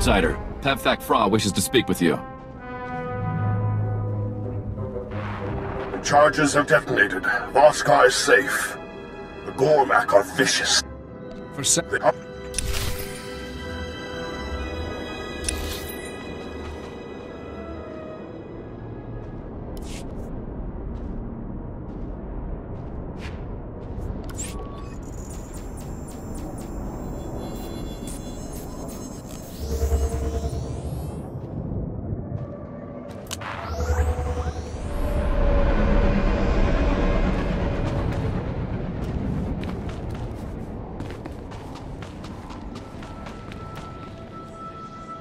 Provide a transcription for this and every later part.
Outsider, Tav Thackfra wishes to speak with you. The charges have detonated. Voskai is safe. The Gormak are vicious.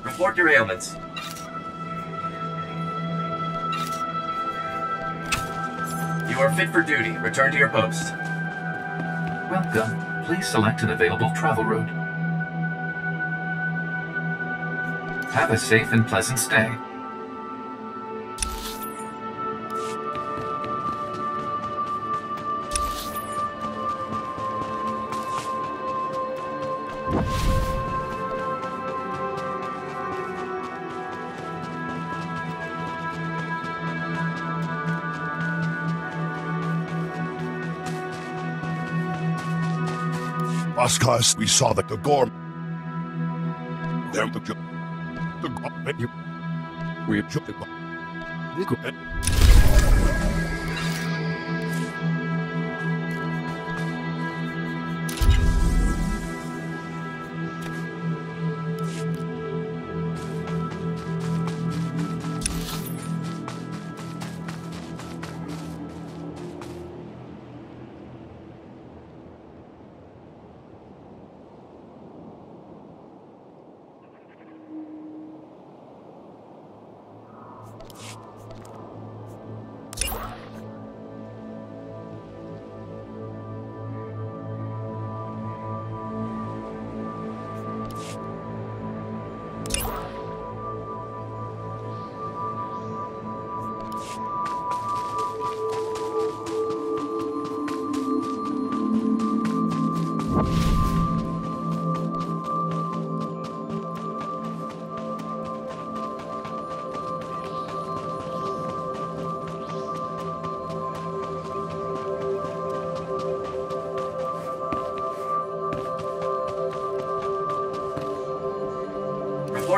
Report your ailments. You are fit for duty. Return to your post. Welcome. Please select an available travel route. Have a safe and pleasant stay. Vaska, we saw that the Gorm.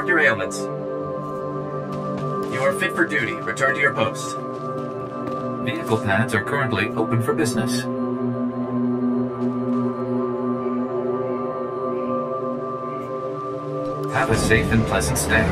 Derailments. You are fit for duty. Return to your post. Vehicle paths are currently open for business. Have a safe and pleasant stay.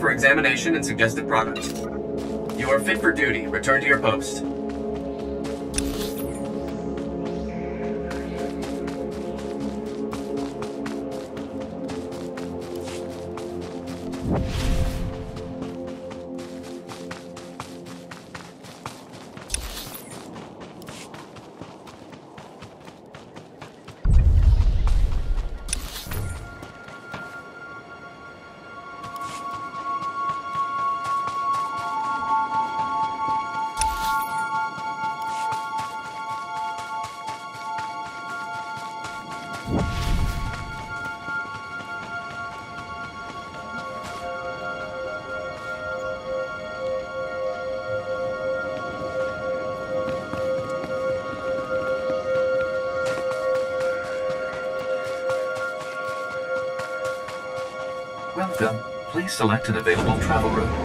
For examination and suggested product. You are fit for duty. Return to your post. Welcome. Please select an available travel route.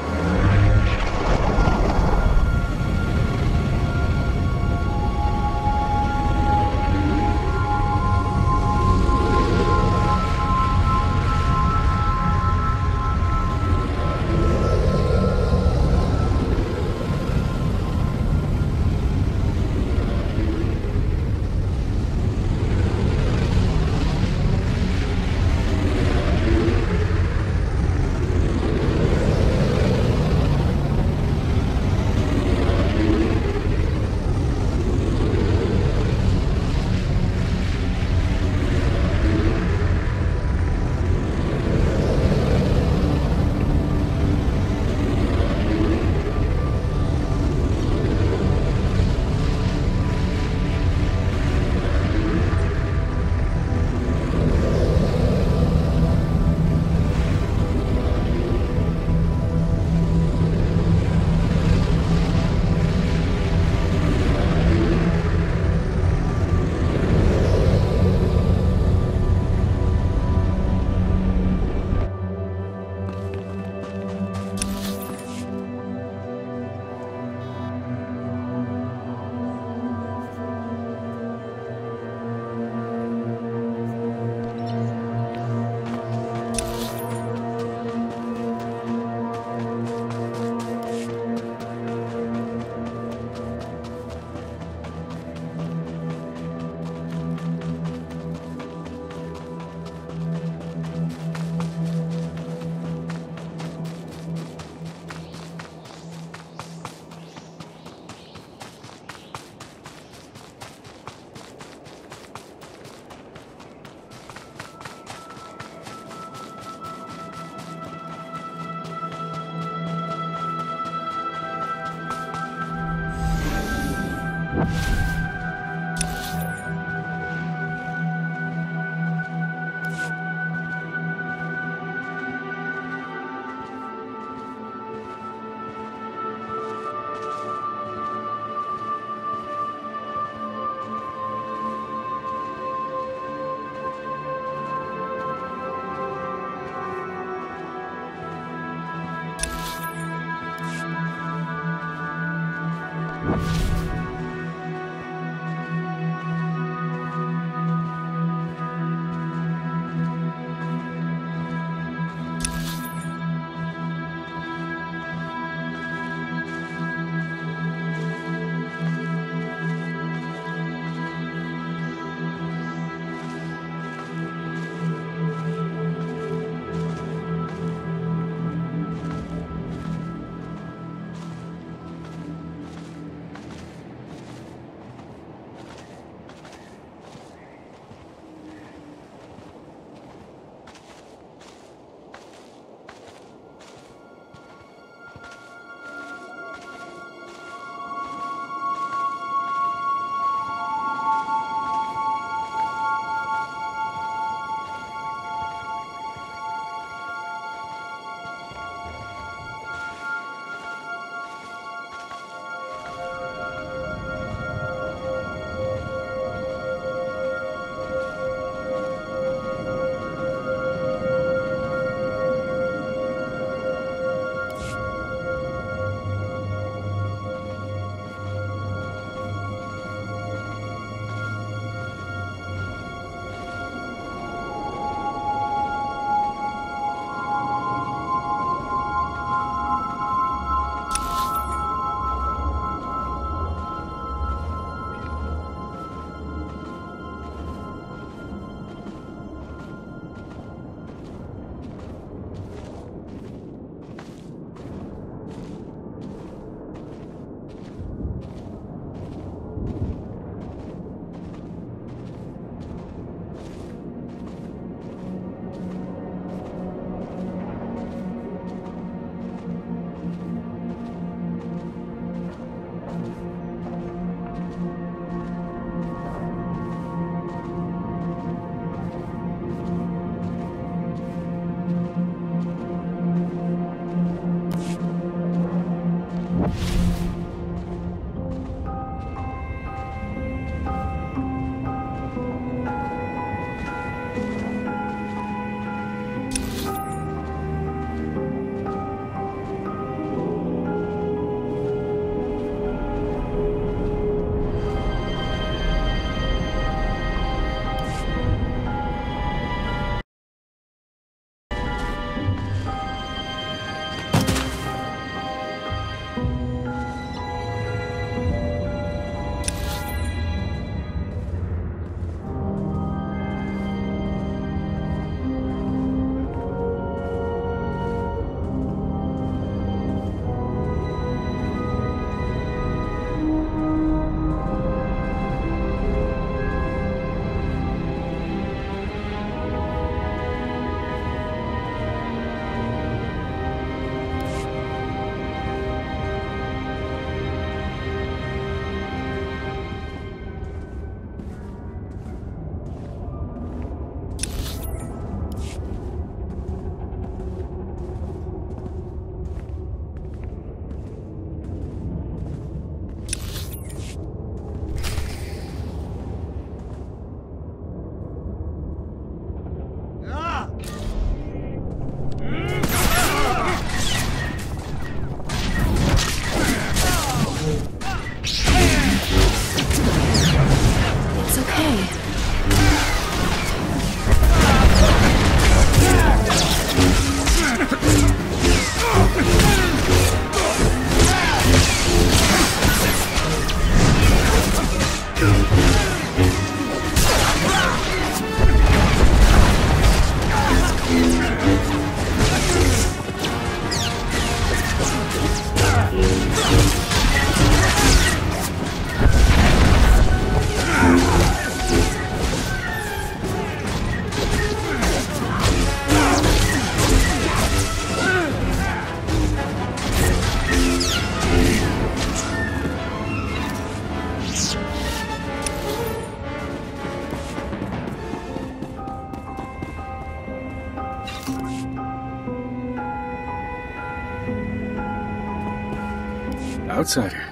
outsider.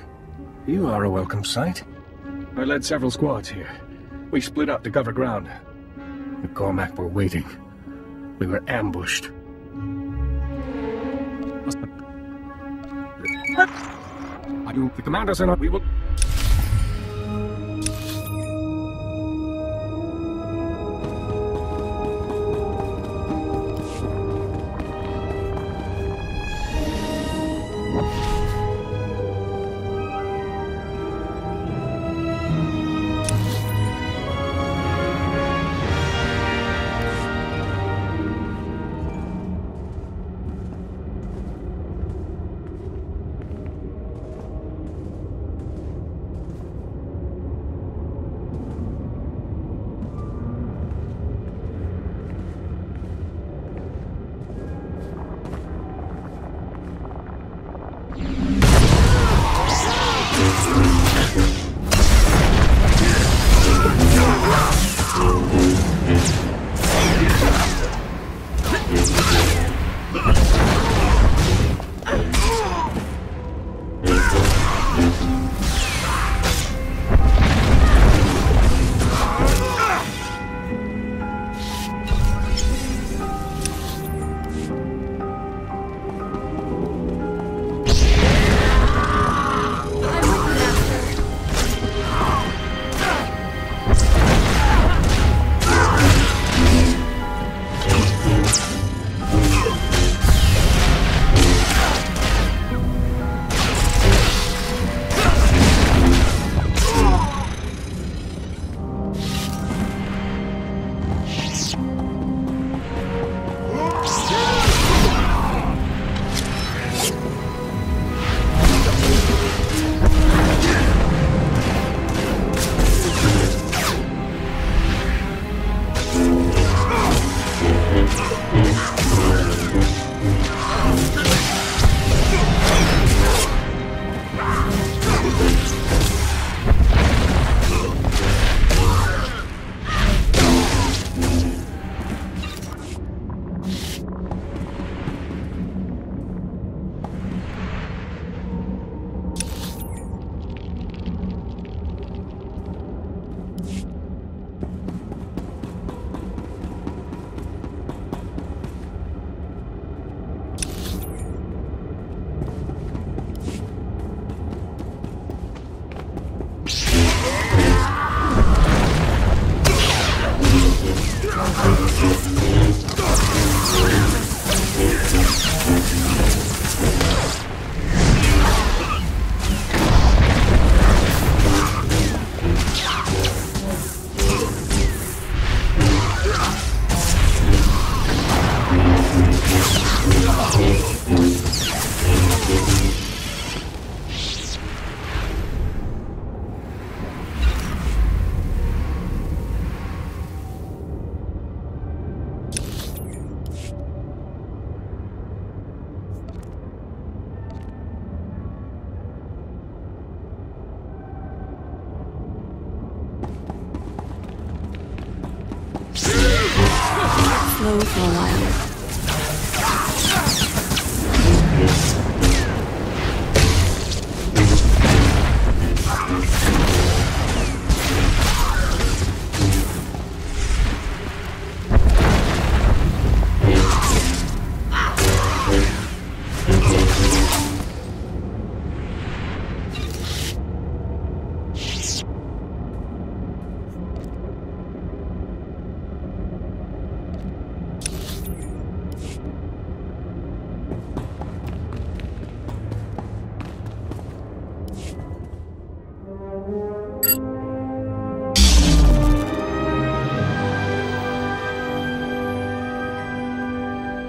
You are a welcome sight. I led several squads here. We split up to cover ground. The Gormak were waiting. We were ambushed. Are you the commanders or not? We will...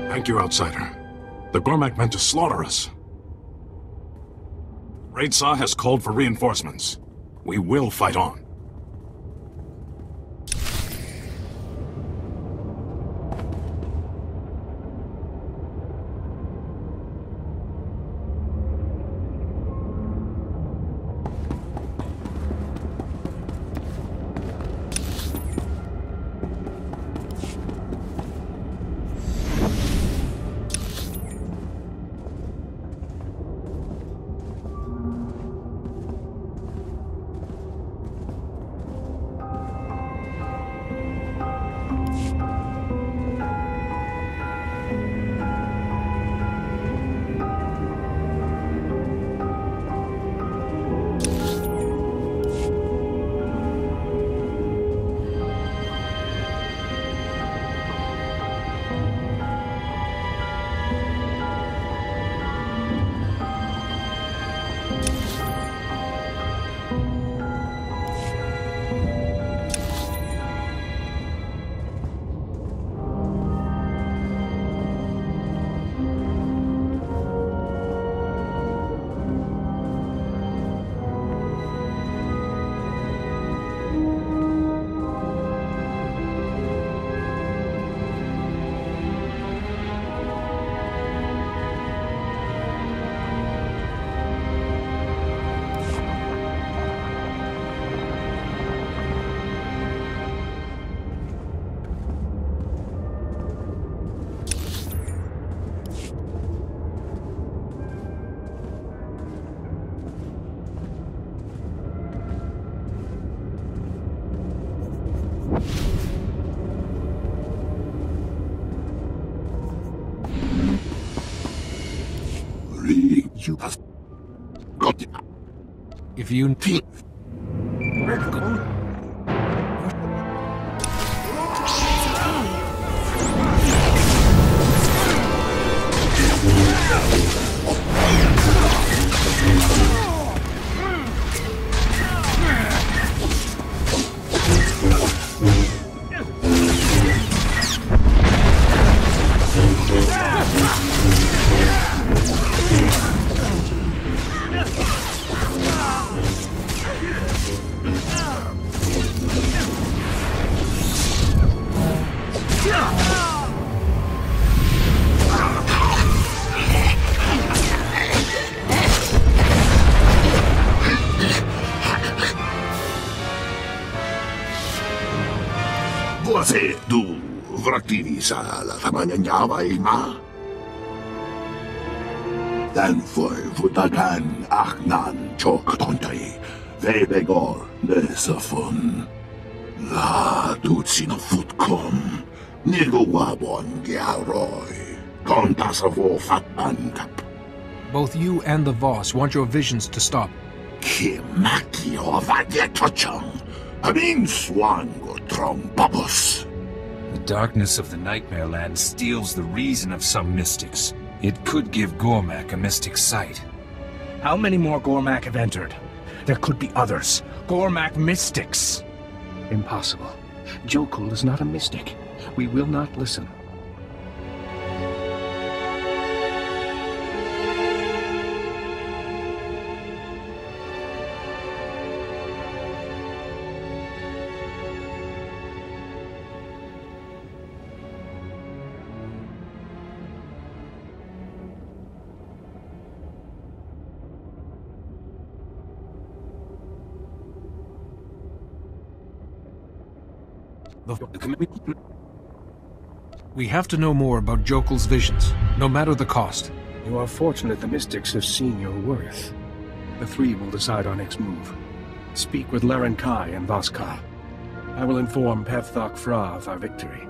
Thank you, outsider. The Gormak meant to slaughter us. Raidsa has called for reinforcements. We will fight on. If you think Then for Vutagan Achnan Choktontai, Vebegor Nesafun. La Dutsino Futcom, Niguabon Giaroy, Contasavo Fatankap. Both you and the Voss want your visions to stop. Kimaki of Adiatochang, Amin Swango Trompabus. The darkness of the Nightmare Land steals the reason of some mystics. It could give Gormak a mystic sight. How many more Gormak have entered? There could be others. Gormak mystics! Impossible. Jokul is not a mystic. We will not listen. We have to know more about Jokul's visions, no matter the cost. You are fortunate the mystics have seen your worth. The three will decide our next move. Speak with Laren Kai and Vaska. I will inform Pathakfra of our victory.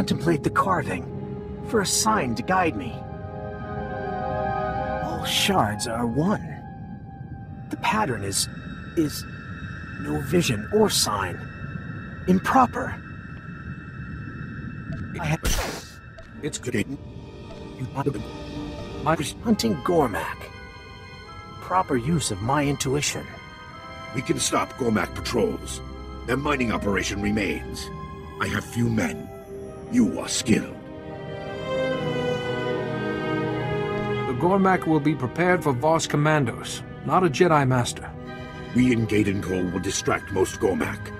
contemplate the carving, for a sign to guide me. All shards are one. The pattern is no vision or sign. Improper. I had... It's good. I was hunting Gormak. Proper use of my intuition. We can stop Gormak patrols. Their mining operation remains. I have few men. You are skilled. The Gormak will be prepared for Voss commandos, not a Jedi Master. We in Gaidenkol will distract most Gormak.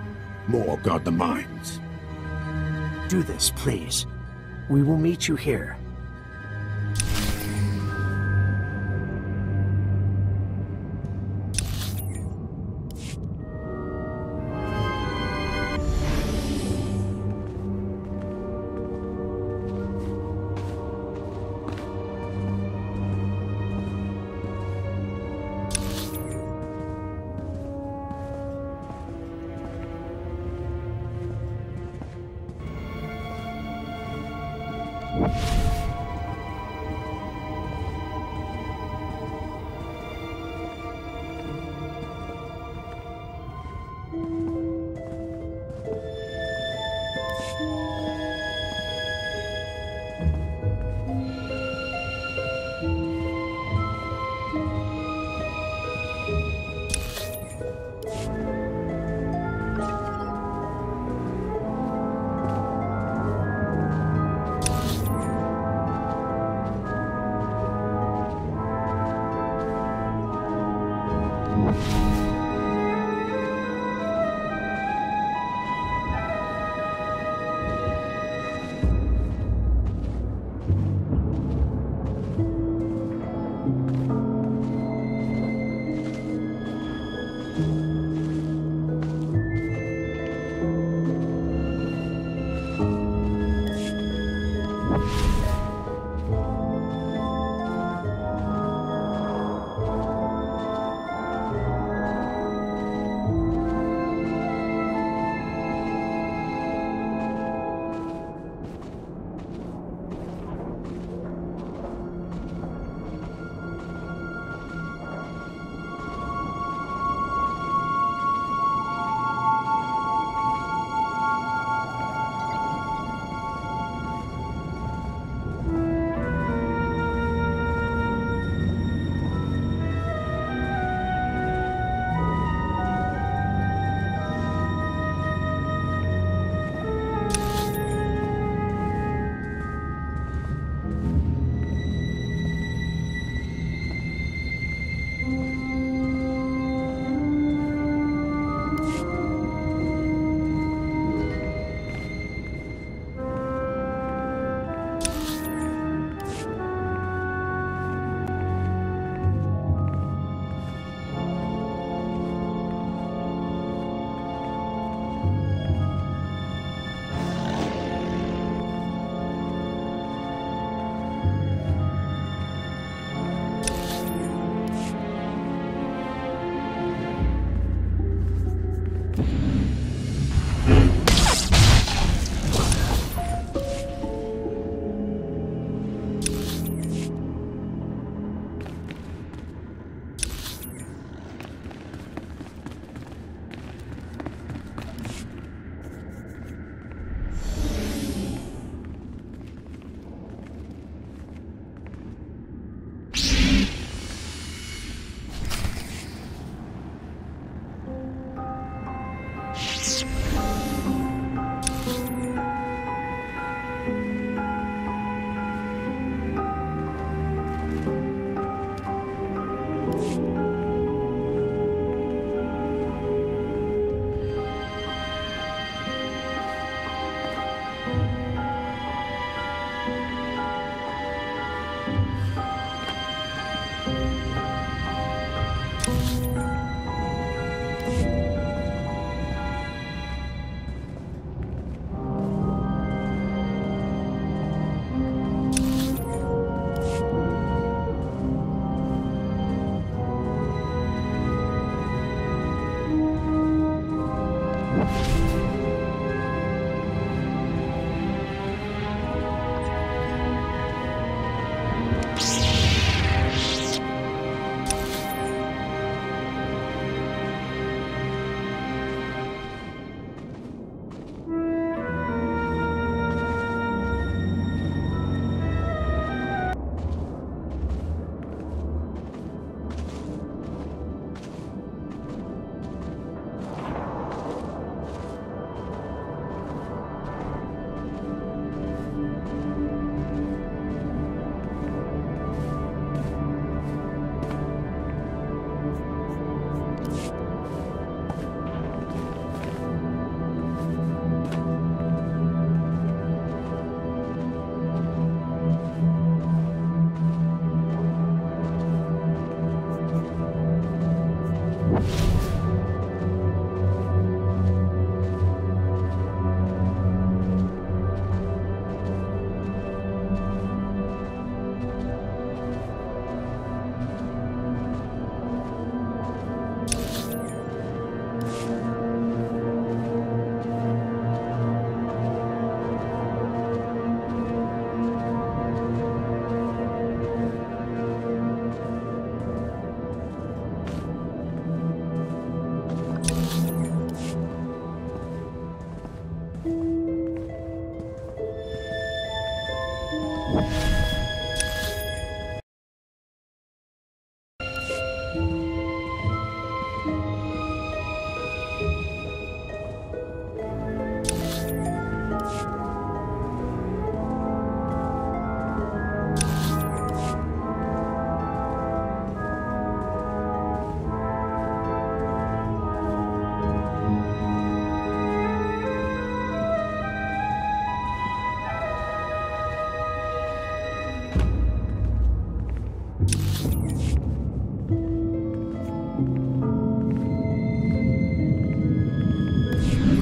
More guard the mines. Do this, please. We will meet you here.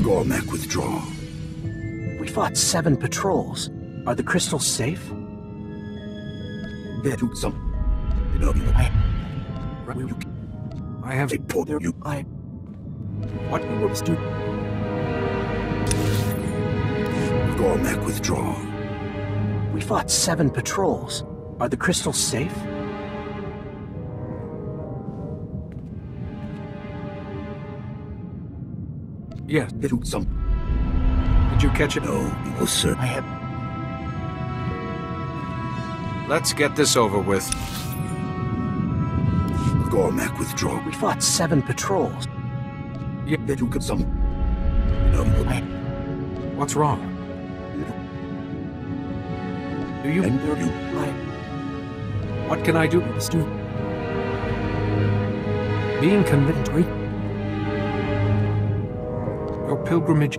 Gormak withdraw. We fought 7 patrols. Are the crystals safe? There do some. I have a port you. I. What you were to. Gormak withdraw. We fought 7 patrols. Are the crystals safe? Yes, it was some. Did you catch it? No, it was sir. I have. Let's get this over with. Gormak withdraw. We fought 7 patrols. Yeah, did you get some? No, I. What's wrong? No. Do you? And do you? I. What can I do? Stu. Being convinced. Your pilgrimage.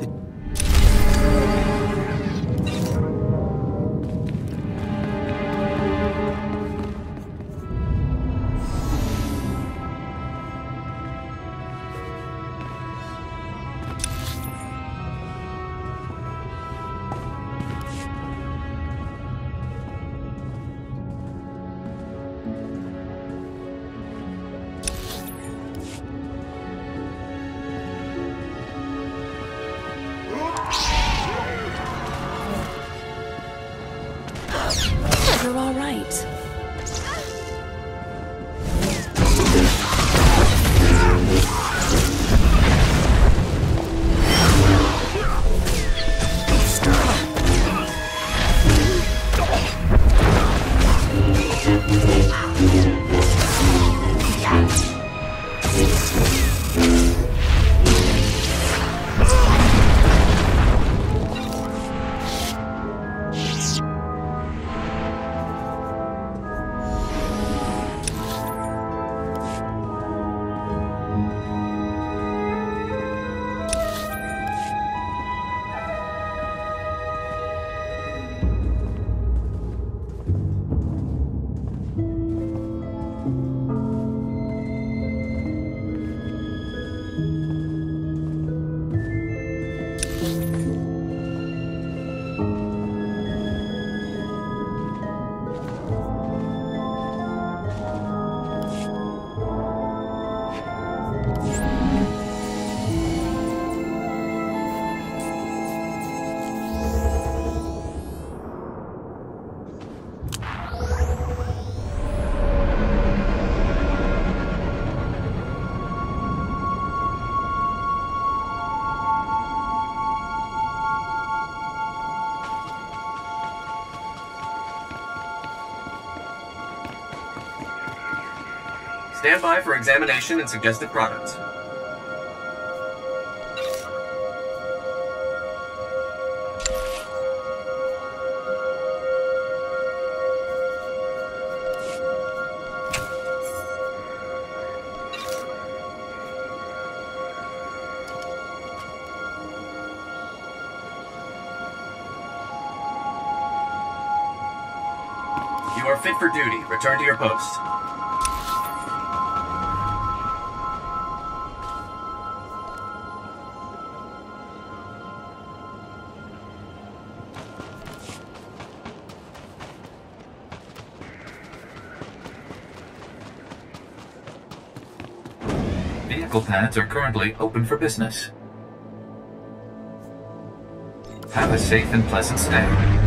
Stand by for examination and suggested products. You are fit for duty. Return to your post. Pads are currently open for business. Have a safe and pleasant stay.